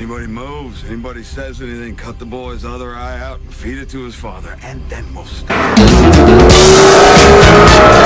Anybody moves, anybody says anything, cut the boy's other eye out and feed it to his father, and then we'll stop.